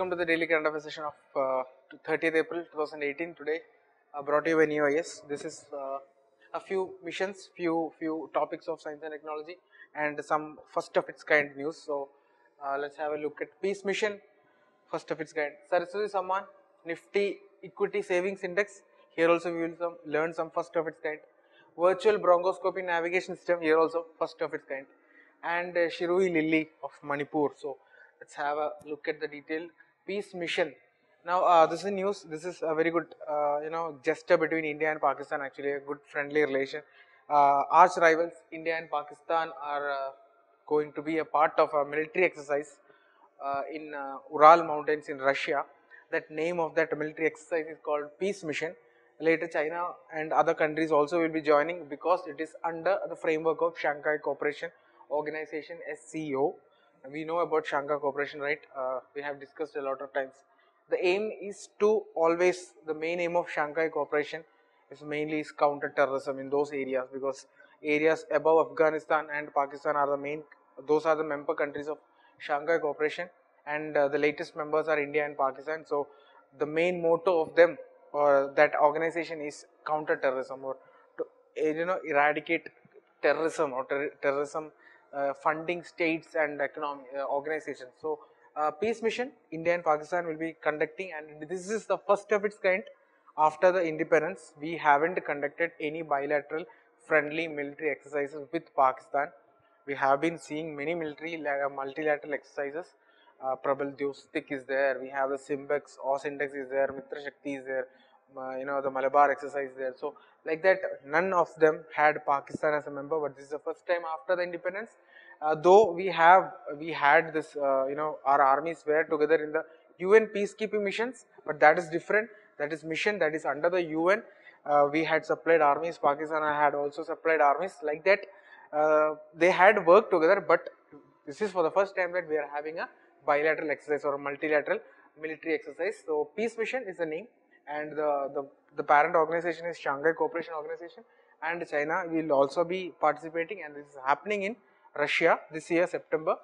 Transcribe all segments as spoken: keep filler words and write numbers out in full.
Welcome to the daily current affairs session of uh, thirtieth April two thousand eighteen. Today, uh, brought to you by N I O S. This is uh, a few missions, few few topics of science and technology, and some first of its kind news. So, uh, let's have a look at Peace Mission, first of its kind. Saraswati Samman, Nifty Equity Savings Index. Here also we will some, learn some first of its kind. Virtual Bronchoscopy Navigation System. Here also first of its kind. And uh, Shirui Hill of Manipur. So, let's have a look at the detailed Peace Mission. Now, uh, this is news. This is a very good, uh, you know, gesture between India and Pakistan. Actually, a good friendly relation. Uh, arch rivals India and Pakistan are uh, going to be a part of a military exercise uh, in uh, Ural Mountains in Russia. That name of that military exercise is called Peace Mission. Later, China and other countries also will be joining because it is under the framework of Shanghai Cooperation Organization (S C O). We know about Shanghai Cooperation, right? Uh, we have discussed a lot of times. The aim is to always, the main aim of Shanghai Cooperation is mainly is counter terrorism in those areas, because areas above Afghanistan and Pakistan are the main, those are the member countries of Shanghai Cooperation, and uh, the latest members are India and Pakistan. So, the main motto of them or that organization is counter terrorism, or to, you know, eradicate terrorism or ter terrorism. Uh, funding states and economic uh, organizations. So, uh, Peace Mission India and Pakistan will be conducting, and this is the first of its kind. After the independence, we haven't conducted any bilateral friendly military exercises with Pakistan. We have been seeing many military uh, multilateral exercises. Uh, Prabal Dyostik is there, we have the Simbex, Aus Index is there, Mitra Shakti is there, uh, you know, the Malabar exercise is there. So, like that, none of them had Pakistan as a member, but this is the first time after the independence. Uh, though we have, we had this, uh, you know, our armies were together in the U N peacekeeping missions, but that is different. That is mission that is under the U N. Uh, we had supplied armies. Pakistan had also supplied armies. Like that, uh, they had worked together, but this is for the first time that we are having a bilateral exercise or a multilateral military exercise. So, Peace Mission is the name, and the, the The parent organization is Shanghai Cooperation Organization, and China will also be participating, and this is happening in Russia this year, September,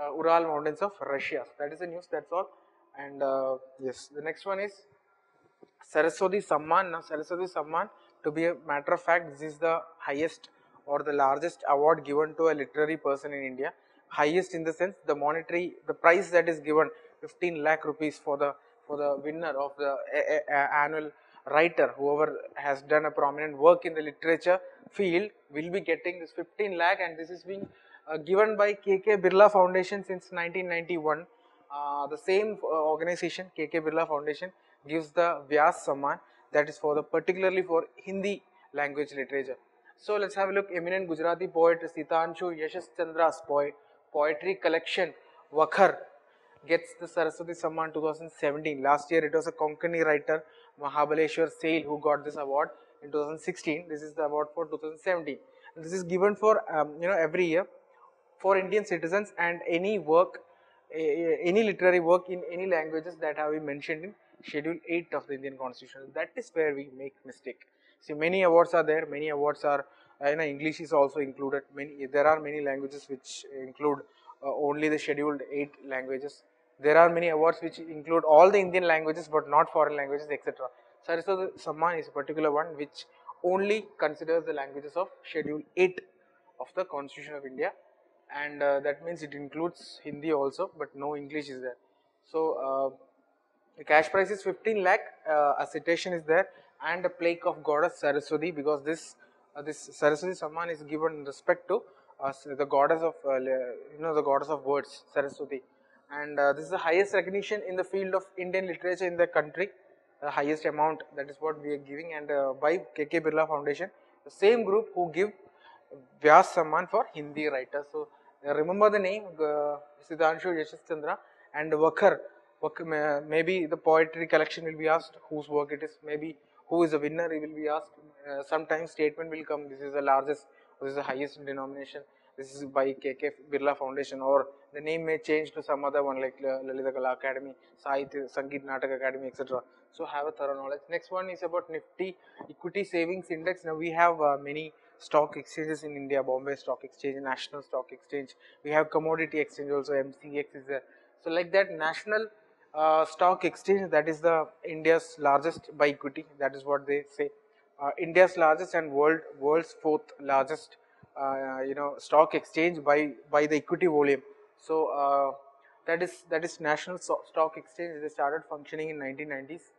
uh, Ural Mountains of Russia. So that is the news, that's all. And uh, yes, the next one is Saraswati Samman. Now, Saraswati Samman, to be a matter of fact, this is the highest or the largest award given to a literary person in India. Highest in the sense the monetary, the price that is given, fifteen lakh rupees for the for the winner of the a, a, a annual writer, whoever has done a prominent work in the literature field, will be getting this fifteen lakh, and this is being uh, given by K K Birla Foundation since nineteen ninety-one. Uh, the same uh, organization, K K Birla Foundation, gives the Vyas Samman, that is for the particularly for Hindi language literature. So, let's have a look. Eminent Gujarati poet Sitanshu Yashaschandra's po poetry collection Vakhar gets the Saraswati Samman two thousand seventeen. Last year it was a Konkani writer, Mahabaleshwar Saleh, who got this award in two thousand sixteen. This is the award for two thousand seventeen. This is given for um, you know every year for Indian citizens and any work, uh, any literary work in any languages that have been mentioned in Schedule eight of the Indian Constitution. That is where we make mistake. See, many awards are there. Many awards are uh, you know English is also included. Many there are many languages which include uh, only the Scheduled eight languages. There are many awards which include all the Indian languages but not foreign languages, et cetera. Saraswati Samman is a particular one which only considers the languages of Schedule eight of the Constitution of India, and uh, that means it includes Hindi also, but no English is there. So, uh, the cash prize is fifteen lakh, uh, a citation is there, and a plaque of Goddess Saraswati, because this uh, this Saraswati Samman is given in respect to uh, the goddess of uh, you know the goddess of words, Saraswati. And uh, this is the highest recognition in the field of Indian literature in the country, the highest amount, that is what we are giving, and uh, by K K Birla Foundation, the same group who give Vyas Samman for Hindi writers. So, uh, remember the name uh, Sitanshu Yashaschandra and Vakhar. Vakhar, maybe the poetry collection will be asked whose work it is, maybe who is the winner, it will be asked. Uh, sometimes statement will come, this is the largest, this is the highest denomination. This is by K K Birla Foundation, or the name may change to some other one like Lalithakala Academy, Sahitya Sangeet Natak Academy, et cetera. So, have a thorough knowledge. Next one is about Nifty Equity Savings Index. Now, we have uh, many stock exchanges in India, Bombay Stock Exchange, National Stock Exchange. We have Commodity Exchange also, M C X is there. So, like that, National uh, Stock Exchange, that is the India's largest by equity, that is what they say. Uh, India's largest and world world's fourth largest uh, you know stock exchange by by the equity volume. So uh, that is that is National Stock Exchange. They started functioning in nineteen nineties,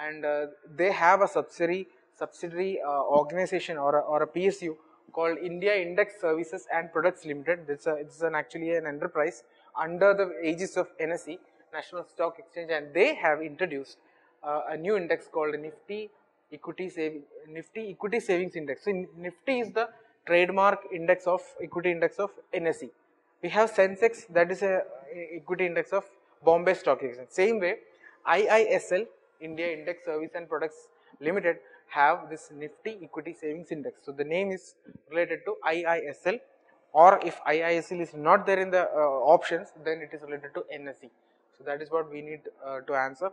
and uh, they have a subsidiary subsidiary uh, organization or a, or a P S U called India Index Services and Products Limited. It's a, it's an actually an enterprise under the aegis of N S E, National Stock Exchange, and they have introduced uh, a new index called Nifty Equity Saving Nifty Equity Savings Index. So Nifty is the trademark index of equity index of N S E. We have Sensex, that is a equity index of Bombay Stock Exchange. Same way, I I S L, India Index Service and Products Limited, have this Nifty Equity Savings Index. So the name is related to I I S L, or if I I S L is not there in the uh, options, then it is related to N S E. So that is what we need uh, to answer.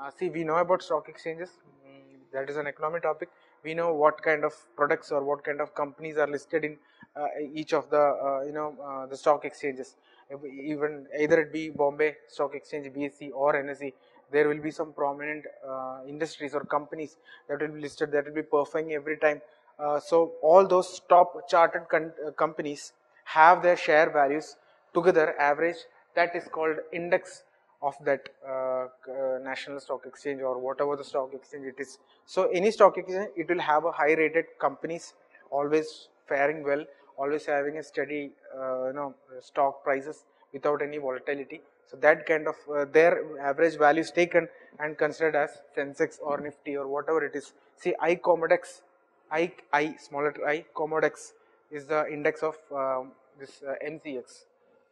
Uh, see, we know about stock exchanges, mm, that is an economic topic. We know what kind of products or what kind of companies are listed in uh, each of the uh, you know uh, the stock exchanges. Even either it be Bombay Stock Exchange, B S E, or N S E, there will be some prominent uh, industries or companies that will be listed, that will be performing every time. Uh, so all those top charted uh, companies have their share values together average, that is called index of that uh, uh, National Stock Exchange or whatever the stock exchange it is. So any stock exchange, it will have a high rated companies always faring well, always having a steady uh, you know stock prices without any volatility. So that kind of uh, their average value is taken and considered as Sensex or Nifty or whatever it is. See, I Comodex, I, I smaller I Comodex is the index of uh, this uh, M C X,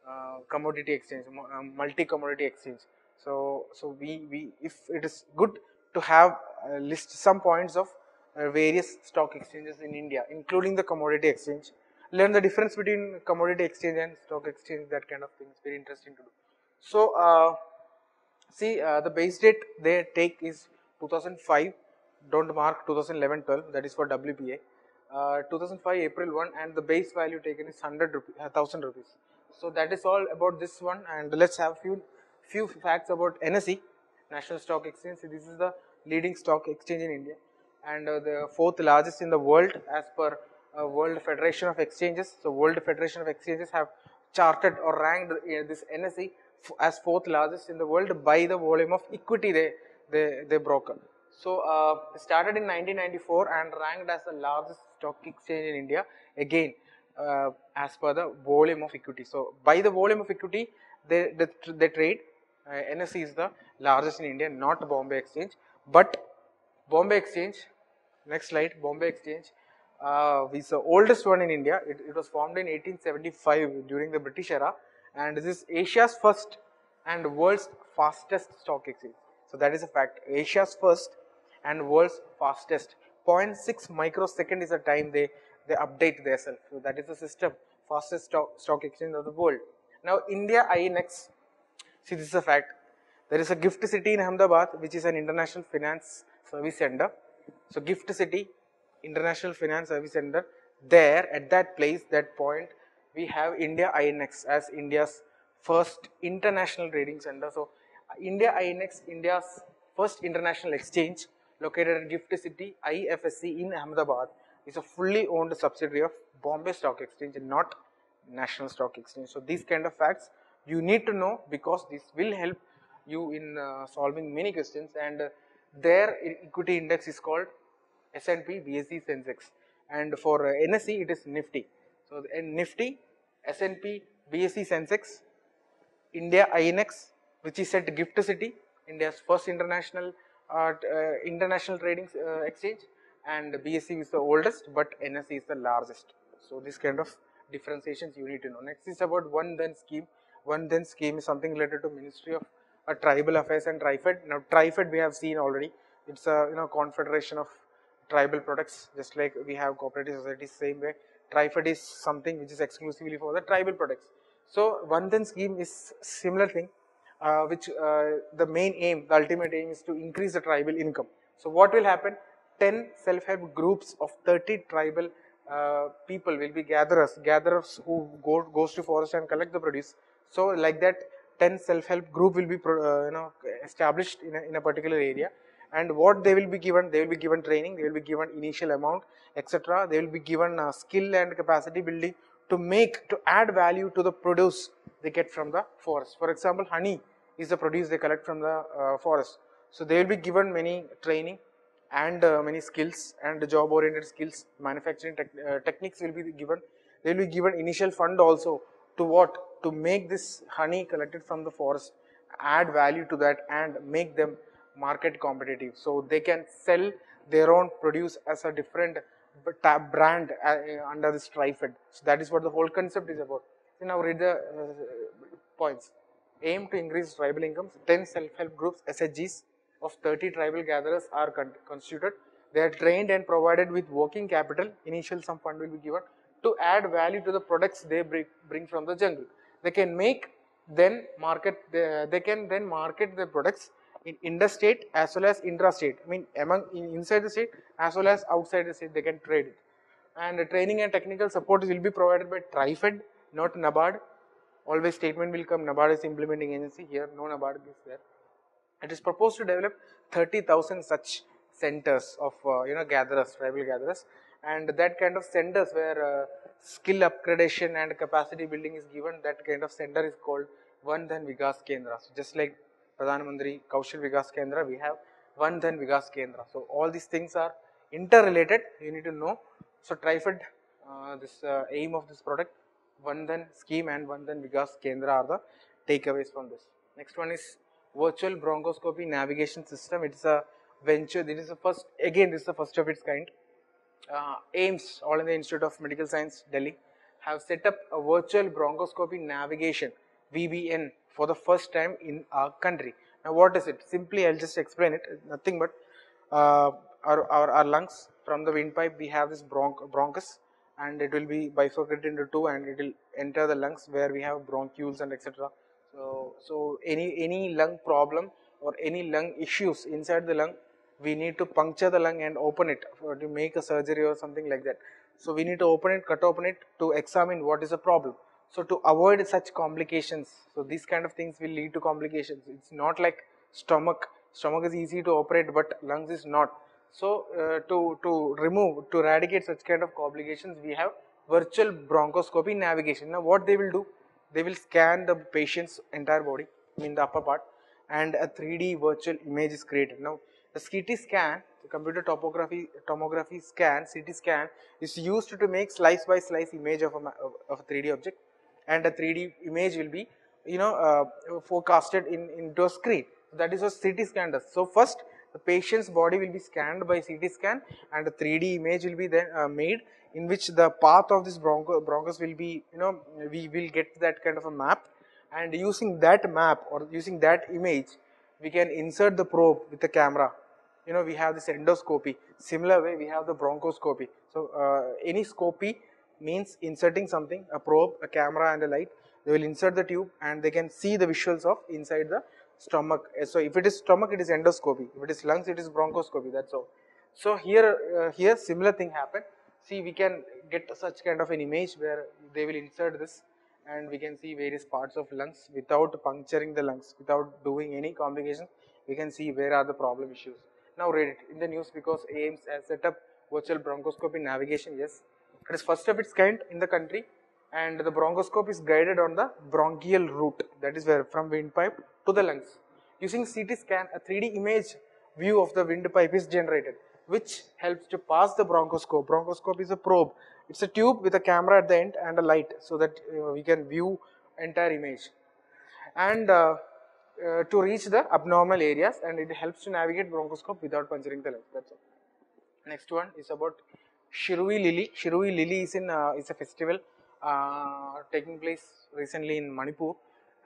uh, commodity exchange, uh, multi commodity exchange. So so we we if it is good to have uh, list some points of uh, various stock exchanges in India, including the commodity exchange. Learn the difference between commodity exchange and stock exchange, that kind of thing is very interesting to do. So uh, see, uh, the base date they take is two thousand five, don't mark two thousand eleven twelve, that is for W P A, uh, two thousand five April first, and the base value taken is one hundred rupees, one thousand rupees. So that is all about this one, and let's have few few facts about N S E, National Stock Exchange. This is the leading stock exchange in India and uh, the fourth largest in the world as per Uh, World Federation of Exchanges. So World Federation of Exchanges have charted or ranked uh, this N S E as fourth largest in the world by the volume of equity they they, they broker. So uh, started in nineteen ninety-four and ranked as the largest stock exchange in India, again uh, as per the volume of equity. So by the volume of equity they they, they trade, uh, N S E is the largest in India, not Bombay Exchange. But Bombay Exchange, next slide, Bombay Exchange. Uh, it's the oldest one in India. It, it was formed in eighteen seventy-five during the British era, and this is Asia's first and world's fastest stock exchange. So that is a fact, Asia's first and world's fastest. Zero point six microsecond is the time they, they update themselves. So that is the system, fastest stock, stock exchange of the world. Now India I N X, see, this is a fact. There is a gift city in Ahmedabad which is an international finance service center. So gift city, International Finance Service Center, there at that place, that point, we have India I N X as India's first international trading center. So India I N X, India's first international exchange located in Gift City, I F S C in Ahmedabad, is a fully owned subsidiary of Bombay Stock Exchange and not National Stock Exchange. So these kind of facts you need to know, because this will help you in uh, solving many questions. And uh, their equity index is called S and P, B S E, Sensex, and for uh, N S E it is Nifty. So the, uh, Nifty, S and P, B S E, Sensex, India I N X, which is at Gift City, India's first international uh, uh, international trading uh, exchange, and B S E is the oldest, but N S E is the largest. So this kind of differentiations you need to know. Next is about Van Dhan scheme. Van Dhan scheme is something related to Ministry of uh, Tribal Affairs and Trifed. Now Trifed we have seen already. It's a you know confederation of tribal products, just like we have cooperative societies, same way Trifed is something which is exclusively for the tribal products. So Van Dhan scheme is similar thing, uh, which uh, the main aim, the ultimate aim is to increase the tribal income. So what will happen, ten self-help groups of thirty tribal uh, people will be gatherers, gatherers who go, goes to forest and collect the produce. So like that ten self-help group will be pro, uh, you know established in a, in a particular area, and what they will be given, they will be given training, they will be given initial amount, et cetera. They will be given uh, skill and capacity building to make, to add value to the produce they get from the forest. For example, honey is the produce they collect from the uh, forest. So they will be given many training and uh, many skills and job oriented skills, manufacturing tech, uh, techniques will be given. They will be given initial fund also to what? To make this honey collected from the forest, add value to that and make them market competitive. So they can sell their own produce as a different brand uh, under this Trifed. So that is what the whole concept is about. So now read the uh, points. Aim to increase tribal incomes. ten self-help groups, S H Gs of thirty tribal gatherers are con constituted. They are trained and provided with working capital. Initial some fund will be given to add value to the products they bring from the jungle. They can make then market, uh, they can then market their products in interstate as well as intrastate. I mean among in, inside the state as well as outside the state they can trade it. And uh, training and technical support will be provided by Trifed, not NABARD. Always statement will come, NABARD is implementing agency, here no NABARD is there. It is proposed to develop thirty thousand such centers of uh, you know gatherers, tribal gatherers, and that kind of centers where uh, skill upgradation and capacity building is given, that kind of center is called Van Dhan Vikas Kendra. So just like Pradhan Mantri Kaushal Vikas Kendra, we have Van Dhan Vikas Kendra. So all these things are interrelated, you need to know. So Trifed, uh, this uh, aim of this product, Van Dhan scheme and Van Dhan Vikas Kendra are the takeaways from this. Next one is Virtual Bronchoscopy Navigation System. It is a venture, this is the first, again this is the first of its kind. Uh, AIMS, All India Institute of Medical Science, Delhi, have set up a virtual bronchoscopy navigation, V B N, for the first time in our country. Now what is it? Simply I will just explain it, nothing but uh, our, our, our lungs, from the windpipe we have this bronch, bronchus, and it will be bifurcated into two and it will enter the lungs where we have bronchioles and et cetera. So, so any, any lung problem or any lung issues inside the lung, we need to puncture the lung and open it for, to make a surgery or something like that. So we need to open it, cut open it to examine what is the problem. So to avoid such complications, so these kind of things will lead to complications. It's not like stomach, stomach is easy to operate but lungs is not. So uh, to, to remove, to eradicate such kind of complications, we have virtual bronchoscopy navigation. Now what they will do, they will scan the patient's entire body, I mean the upper part, and a three D virtual image is created. Now the C T scan, the computer topography, tomography scan, C T scan is used to make slice by slice image of a, of a three D object, and a three D image will be you know uh, forecasted in, into a screen. That is what C T scan does. So first the patient's body will be scanned by C T scan and a three D image will be then uh, made, in which the path of this broncho, bronchus will be, you know, we will get that kind of a map, and using that map or using that image we can insert the probe with the camera. You know, we have this endoscopy, similar way we have the bronchoscopy. So uh, any scopy means inserting something, a probe, a camera and a light. They will insert the tube and they can see the visuals of inside the stomach. So if it is stomach, it is endoscopy, if it is lungs, it is bronchoscopy, that's all. So here, uh, here similar thing happened. See, we can get such kind of an image where they will insert this, and we can see various parts of lungs without puncturing the lungs, without doing any complications. We can see where are the problem issues. Now read it in the news, because AIMS has set up virtual bronchoscopy navigation. Yes, it is first of its kind in the country, and the bronchoscope is guided on the bronchial route, that is where from windpipe to the lungs. Using C T scan, a three D image view of the windpipe is generated, which helps to pass the bronchoscope. Bronchoscope is a probe. It's a tube with a camera at the end and a light, so that uh, we can view entire image and uh, uh, to reach the abnormal areas, and it helps to navigate bronchoscope without puncturing the lens. That's all. Next one is about Shirui Lili. Shirui Lili is in uh, is a festival uh, taking place recently in Manipur,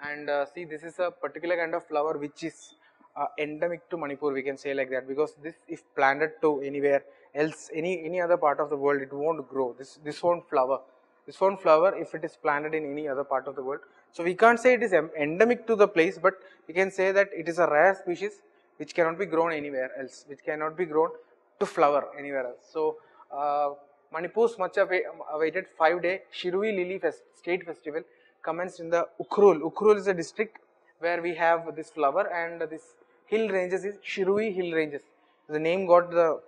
and uh, see, this is a particular kind of flower which is uh, endemic to Manipur, we can say like that, because this, if planted to anywhere else, any any other part of the world, it won't grow. This this won't flower. This won't flower if it is planted in any other part of the world. So we can't say it is endemic to the place, but we can say that it is a rare species which cannot be grown anywhere else, which cannot be grown to flower anywhere else. So uh, Manipur's much awaited five-day Shirui Lili Fest, State Festival commenced in the Ukhrul. Ukhrul is a district where we have this flower, and this hill ranges is Shirui hill ranges. The name got the,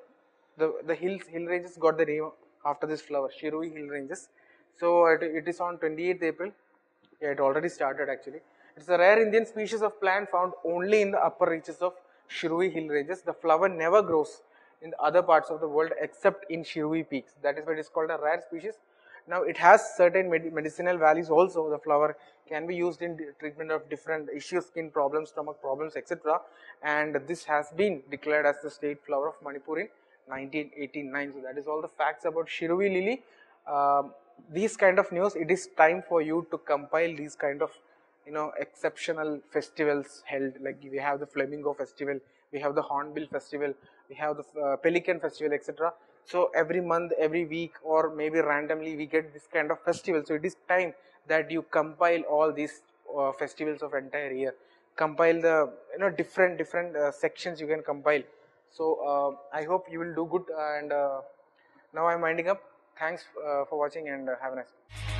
the, the hills, hill ranges got the name after this flower, Shirui hill ranges. So it, it is on twenty-eighth April, yeah, it already started actually. It is a rare Indian species of plant found only in the upper reaches of Shirui hill ranges. The flower never grows in the other parts of the world except in Shirui peaks. That is why it is called a rare species. Now it has certain med medicinal values also. The flower can be used in treatment of different issues, skin problems, stomach problems, et cetera. And this has been declared as the state flower of Manipur in nineteen eighty-nine. So that is all the facts about Shirui lily. Uh, these kind of news, it is time for you to compile these kind of, you know, exceptional festivals held, like we have the Flamingo Festival, we have the Hornbill Festival, we have the uh, Pelican Festival, et cetera. So every month, every week, or maybe randomly we get this kind of festival. So it is time that you compile all these uh, festivals of entire year. Compile the, you know, different, different uh, sections you can compile. So uh, I hope you will do good, and uh, now I am winding up. Thanks uh, for watching, and uh, have a nice day.